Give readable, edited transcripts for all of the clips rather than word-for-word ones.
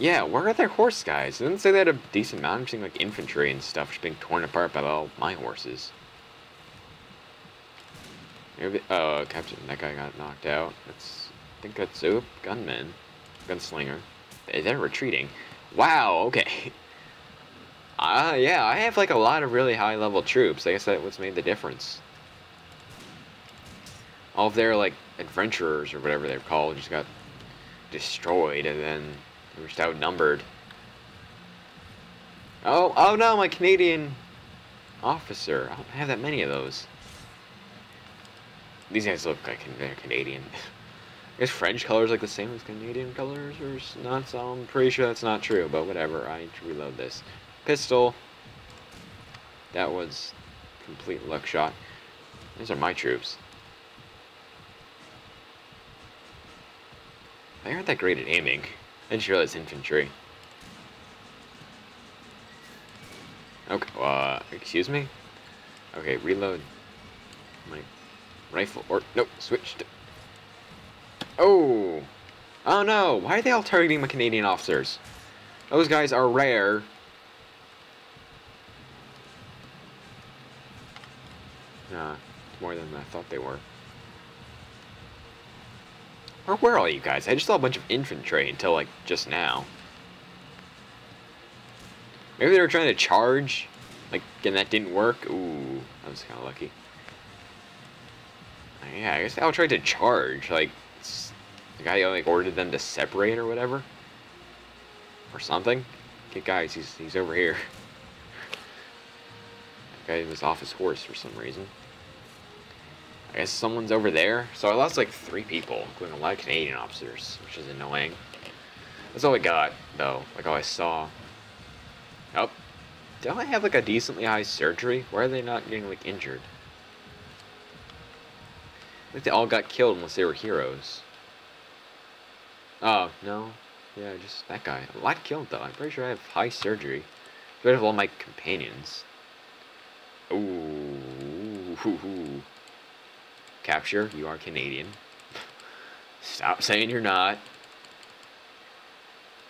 Yeah, where are their horse guys? It doesn't say they had a decent amount. I'm seeing like infantry and stuff just being torn apart by all my horses. Oh, Captain, that guy got knocked out. That's, I think that's Zoop, gunman, gunslinger. They're retreating. Wow, okay. Yeah, I have like a lot of really high level troops. I guess that's what's made the difference. All of their like adventurers or whatever they're called just got destroyed, and then they were just outnumbered. Oh no, my Canadian officer. I don't have that many of those. These guys look like they're Canadian. I guess French colors like the same as Canadian colors or not, so I'm pretty sure that's not true, but whatever. I need to reload this. Pistol. That was complete luck shot. These are my troops. They aren't that great at aiming. I didn't realize infantry. Okay, excuse me? Okay, reload my rifle, or, nope, switched. Oh! Oh no! Why are they all targeting my Canadian officers? Those guys are rare. Nah, it's more than I thought they were. Where are all you guys? I just saw a bunch of infantry until, like, just now. Maybe they were trying to charge? Like, and that didn't work? Ooh, that was kind of lucky. Yeah, I guess they all tried to charge, like... The guy like ordered them to separate or whatever, or something. Okay, guys, he's over here. That guy was off his horse for some reason. I guess someone's over there. So I lost like 3 people, including a lot of Canadian officers, which is annoying. That's all I got though. Like all I saw. Oh, don't I have like a decently high surgery? Why are they not getting like injured? I think they all got killed unless they were heroes. Oh, no. Yeah, just that guy. A lot killed, though. I'm pretty sure I have high surgery. Rid of all my companions. Ooh. Hoo, hoo. Capture. You are Canadian. Stop saying you're not.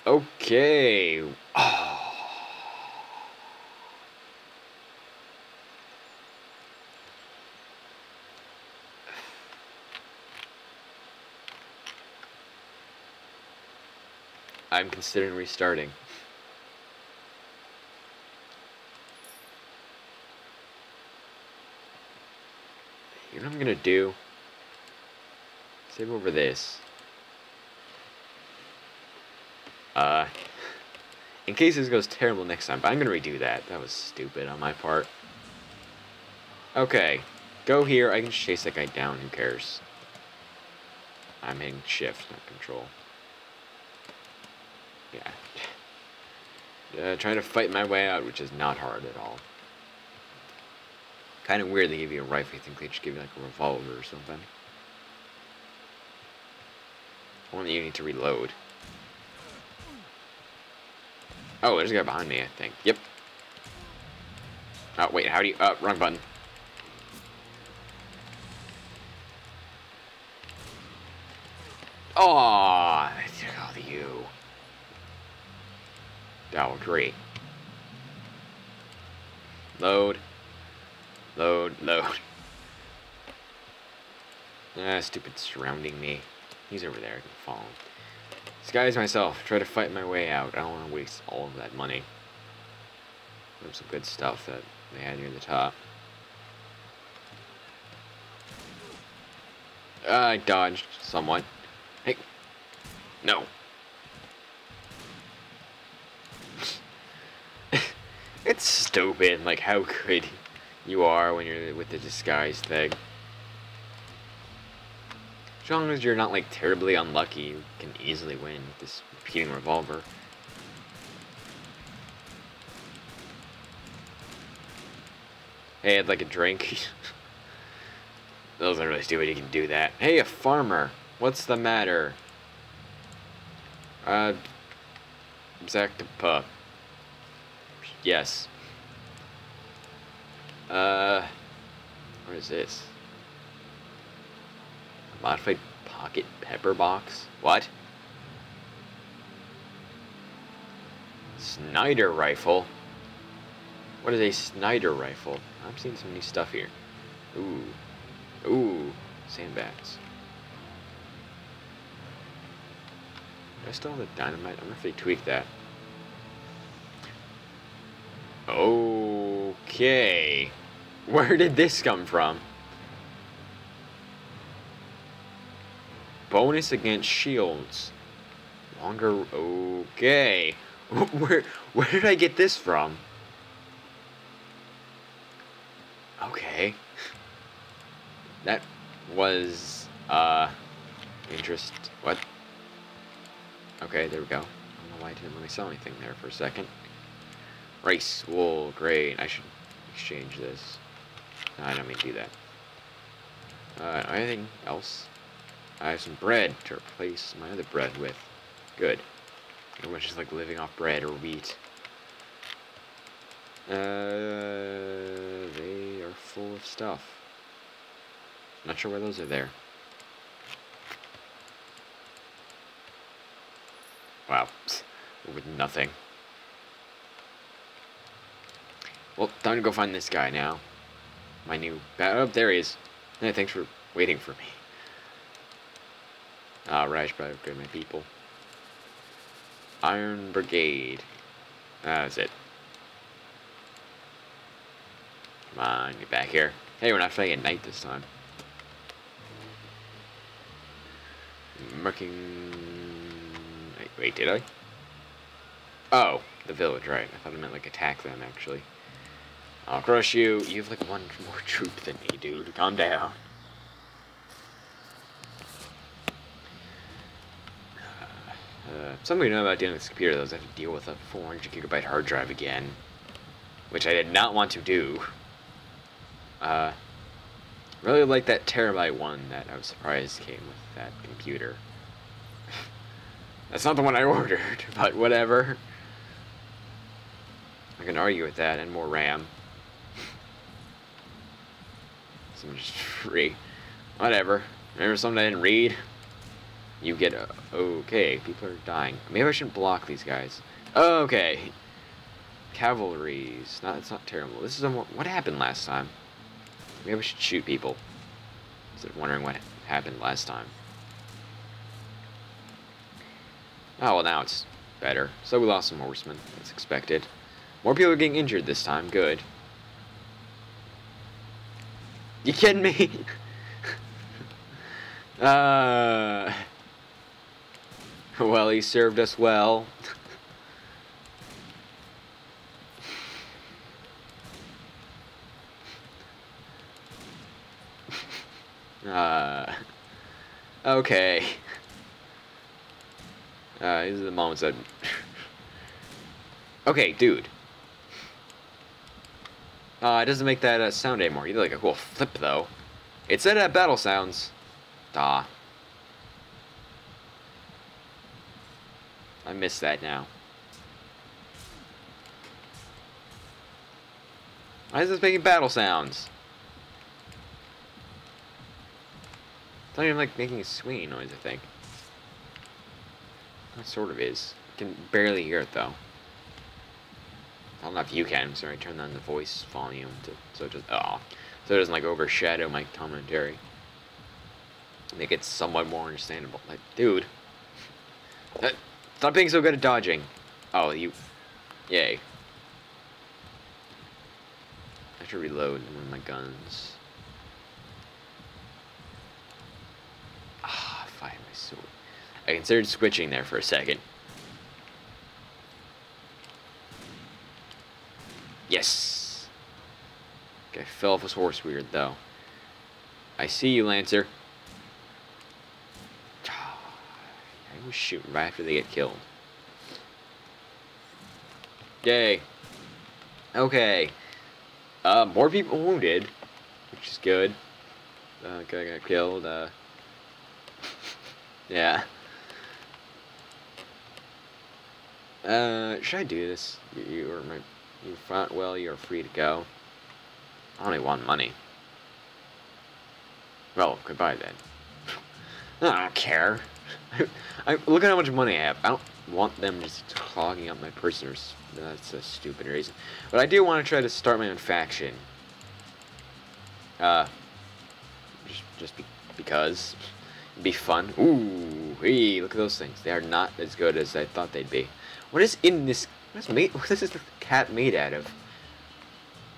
Okay. Oh. I'm considering restarting. You know what I'm gonna do? Save over this. In case this goes terrible next time, but I'm gonna redo that. That was stupid on my part. Okay. Go here. I can just chase that guy down. Who cares? I'm hitting shift, not control. Yeah. Trying to fight my way out, which is not hard at all. Kind of weird they give you a rifle. I think they just give you like a revolver or something. One that you need to reload. Oh, there's a guy behind me, I think. Yep. Oh, wait, how do you... wrong button. Aww, I took all the you. Oh, great. Load. Load, load. Ah, stupid surrounding me. He's over there. I can follow him. Disguise myself. Try to fight my way out. I don't want to waste all of that money. There's some good stuff that they had near the top. I dodged somewhat. Hey. No. It's stupid, like how good you are when you're with the disguise thing. As long as you're not like terribly unlucky, you can easily win with this repeating revolver. Hey, I'd like a drink. Those are really stupid, you can do that. Hey, a farmer, what's the matter? Zach the pup. Yes. What is this? A modified pocket pepper box? What? Sniper rifle. What is a Sniper rifle? I'm seeing some new stuff here. Ooh. Ooh. Sandbats. Do I still have the dynamite? I don't know if they tweaked that. Okay. Where did this come from? Bonus against shields. Longer. Okay. Where did I get this from? Okay. That was what? Okay, there we go. I don't know why I didn't really sell anything there for a second. Race wool, great. I should exchange this. No, I don't mean to do that. Anything else? I have some bread to replace my other bread with. Good. Everyone's just like living off bread or wheat. They are full of stuff. Not sure why those are there. Wow. With nothing. Well, time to go find this guy now. My new... Oh, there he is. Hey, thanks for waiting for me. Ah, right, I should probably upgrade my people. Iron Brigade. That's it. Come on, get back here. Hey, we're not fighting at night this time. Marking... Wait, did I? Oh, the village, right. I thought I meant, like, attack them, actually. I'll crush you. You have, like, one more troop than me, dude. Calm down. Something we know about dealing with this computer, though, is I have to deal with a 400 gigabyte hard drive again. Which I did not want to do. Really like that terabyte one that I was surprised came with that computer. That's not the one I ordered, but whatever. I can argue with that, and more RAM. Some just free. Whatever. Remember something I didn't read? You get... okay, people are dying. Maybe I shouldn't block these guys. Okay. Cavalries. It's not terrible. This is a more... What happened last time? Maybe we should shoot people. Instead of wondering what happened last time. Oh, well, now it's better. So we lost some horsemen. That's expected. More people are getting injured this time. Good. You kidding me? Well, he served us well. Okay. These are the moments that... Okay, dude. It doesn't make that sound anymore. You did like a cool flip, though. It said battle sounds. Duh. I miss that now. Why is this making battle sounds? It's not even like making a swinging noise, I think. It sort of is. I can barely hear it though. I don't know if you can, so I turn down the voice volume to so it doesn't like overshadow my commentary. Make it somewhat more understandable. Like, dude. Stop being so good at dodging. Oh, you... Yay. I should reload one of my guns. Ah, fire my sword. I considered switching there for a second. Yes! Okay, I fell off his horse weird, though. I see you, Lancer. We shoot right after they get killed. Yay. Okay. More people wounded, which is good. Guy got killed. Yeah. Should I do this? You fought well. You're free to go. I only want money. Well, goodbye then. I don't care. Look at how much money I have. I don't want them just clogging up my person. That's a stupid reason. But I do want to try to start my own faction. Just because. It'd be fun. Ooh, hey, look at those things. They are not as good as I thought they'd be. What is in this? What is the cat made out of?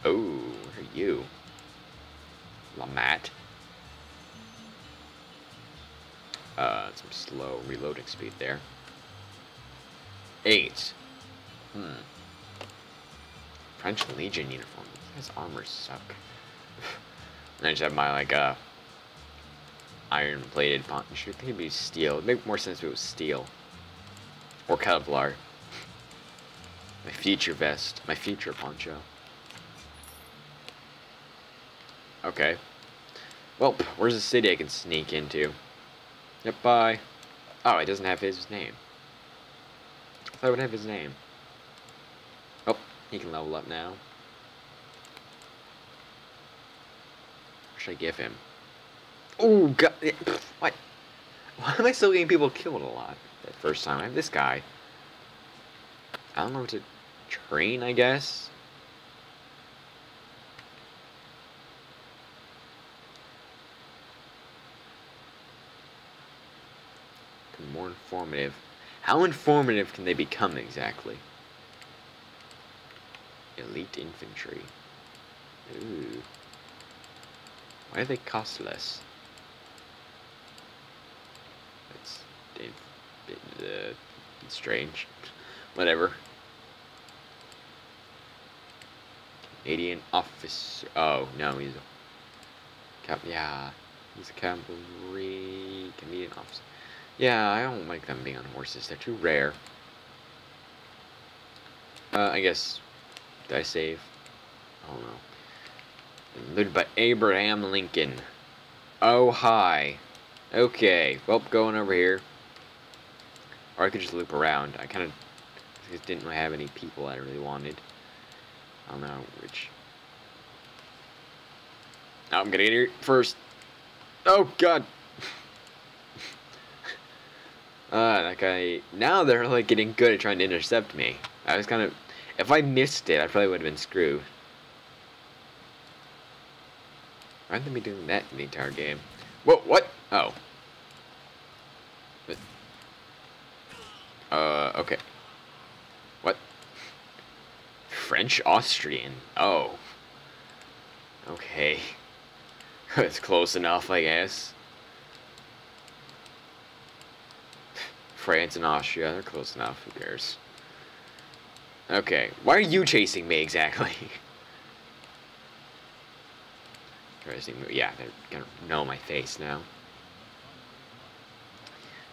Oh, what are you? Lamat. Some slow reloading speed there. 8. French Legion uniform. His armor suck. And I just have my, like, iron-plated pont. Should it be steel? It'd make more sense if it was steel. Or Kevlar. My future vest. My future poncho. Okay. Well, where's the city I can sneak into? Yep, bye. Oh, it doesn't have his name. I thought it would have his name. Oh, he can level up now. What should I give him? Oh, God. What? Why am I still getting people killed a lot? That first time I have this guy. I don't know what to train, I guess. More informative. How informative can they become exactly? Elite infantry. Ooh. Why do they cost less? It's strange. Whatever. Canadian officer. Oh no, he's a cap. Yeah, he's a cavalry Canadian officer. Yeah, I don't like them being on horses. They're too rare. I guess... Did I save? I don't know. Looted by Abraham Lincoln. Oh, hi. Okay. Well, going over here. Or I could just loop around. I kind of didn't really have any people I really wanted. I don't know which... Oh, I'm gonna get here first. Oh, God. That guy. Now they're like getting good at trying to intercept me. I was kind of. If I missed it, I probably would have been screwed. Why didn't they be doing that in the entire game? Whoa, what? Oh. Okay. What? French Austrian. Oh. Okay. That's close enough, I guess. France and Austria, they're close enough, who cares? Okay, why are you chasing me exactly? Yeah, they're gonna know my face now.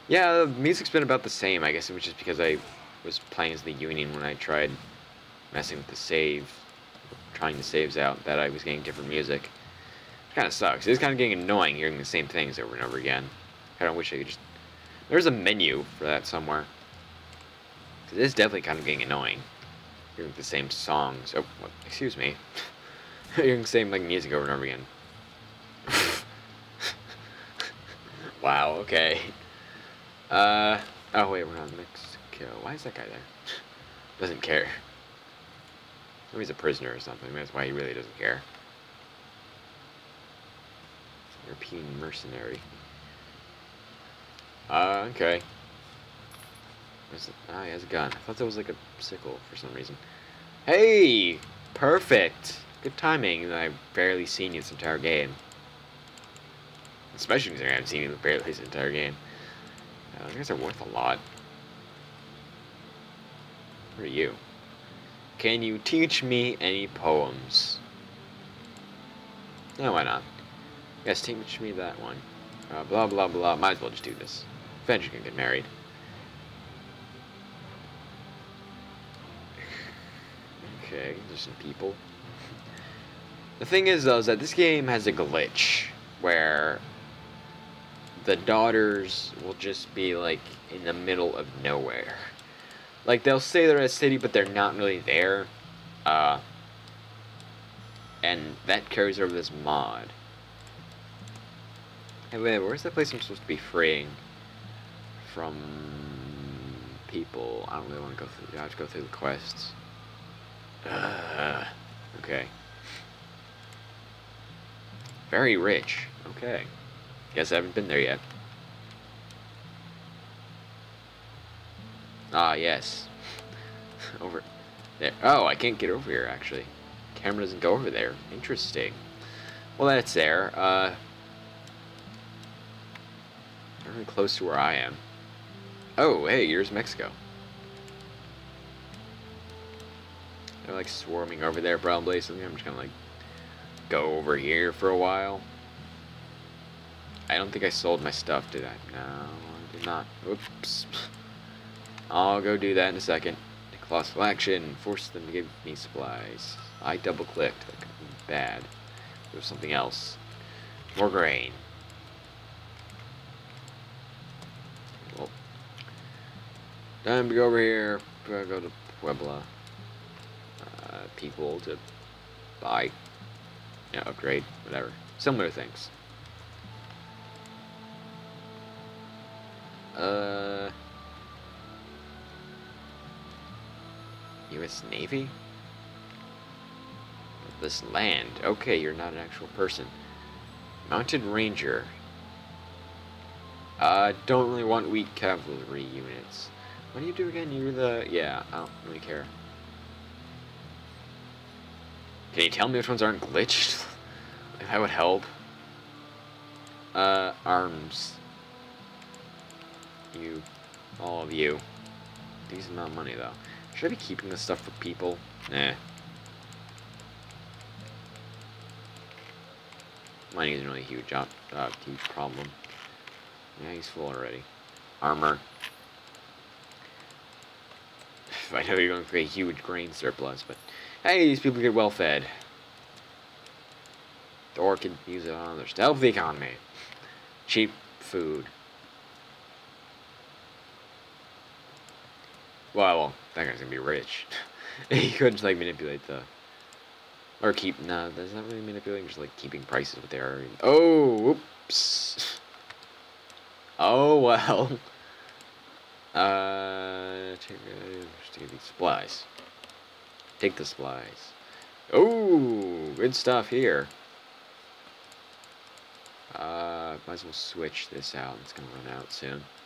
Yeah, the music's been about the same, I guess it was just because I was playing as the Union when I tried messing with the save, trying the saves out, that I was getting different music. It kinda sucks, it's kinda getting annoying hearing the same things over and over again. Kinda wish I could just... There's a menu for that somewhere. Because it is definitely kind of getting annoying. Hearing the same songs. Oh, what? Excuse me. Hearing the same like music over and over again. Wow, okay. Oh, wait, we're on Mexico. Why is that guy there? Doesn't care. Maybe he's a prisoner or something. That's why he really doesn't care. European mercenary. Okay. Ah, he has a gun. I thought that was like a sickle for some reason. Hey! Perfect! Good timing. I've barely seen you this entire game. Especially because I haven't seen you barely this entire game. I guess they're worth a lot. What are you? Can you teach me any poems? No, why not? Yes, teach me that one. Blah, blah, blah. Might as well just do this. Eventually gonna get married. Okay, there's some people. The thing is, though, is that this game has a glitch where the daughters will just be, like, in the middle of nowhere. Like, they'll say they're in a city, but they're not really there. And that carries over this mod. Hey, wait, where's that place I'm supposed to be freeing? From people. I don't really want to go through. I have to go through the quests. Okay. Very rich. Okay. Guess I haven't been there yet. Ah, yes. Over there. Oh, I can't get over here, actually. Camera doesn't go over there. Interesting. Well, then it's there. Very close to where I am. Oh, hey, here's Mexico. They're, like, swarming over there, probably. So I'm just gonna, like, go over here for a while. I don't think I sold my stuff, did I? No, I did not. Oops. I'll go do that in a second. Colossal action. Force them to give me supplies. I double-clicked. That could be bad. There was something else. More grain. Well, time to go over here. Go to Puebla. People to buy, you know, upgrade, whatever. Similar things. U.S. Navy? This land. Okay, you're not an actual person. Mounted Ranger. Don't really want weak cavalry units. What do you do again? You're the... yeah, I don't really care. Can you tell me which ones aren't glitched? That would help. Arms. You. All of you. Decent amount of money, though. Should I be keeping this stuff for people? Nah. Money isn't really a huge, huge problem. Yeah, he's full already. Armor. I know you're going for a huge grain surplus, but... hey, these people get well fed. Or can use it on others to help the economy. Cheap food. Well, that guy's gonna be rich. He couldn't just, like, manipulate the... or keep... no, that's not really manipulating, just, like, keeping prices what they are. Oh, oops. Oh, well. Just give these supplies. Take the supplies. Oh, good stuff here. Might as well switch this out. It's gonna run out soon.